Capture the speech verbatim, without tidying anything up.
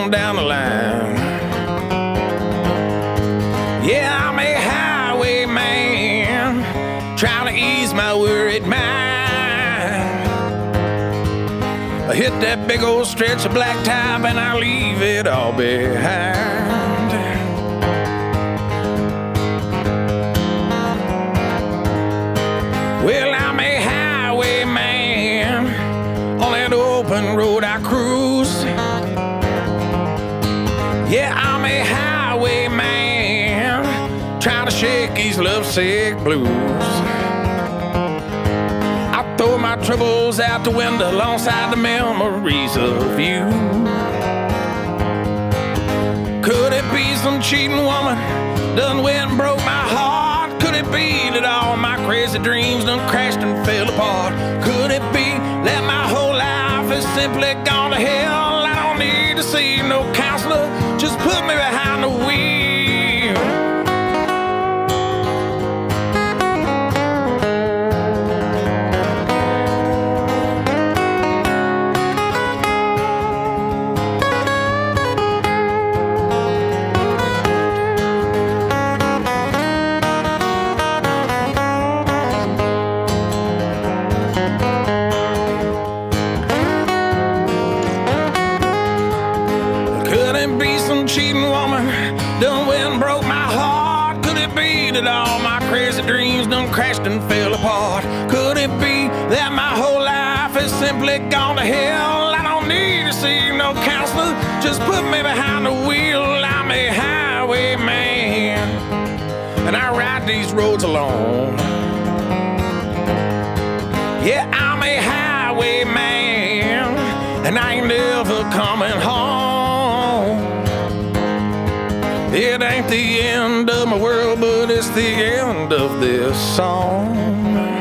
on down the line. Yeah, I'm a highwayman, trying to ease my worried mind. I hit that big old stretch of black top and I leave it all behind. Well, I'm a highwayman, on that open road I cruise. Yeah, I'm a highwayman, trying to shake these lovesick blues. I throw my troubles out the window alongside the memories of you. Could it be some cheating woman done went and broke my heart? Could it be that all my crazy dreams done crashed and fell apart? Could it be that my whole life is simply gone to hell? I don't need to see no counselor, just put me behind the cheating woman done went and broke my heart. Could it be that all my crazy dreams done crashed and fell apart? Could it be that my whole life is simply gone to hell? I don't need to see no counselor, just put me behind the wheel. I'm a highwayman, and I ride these roads alone. Yeah, I'm a highwayman, and I ain't never coming home. It ain't the end of my world, but it's the end of this song.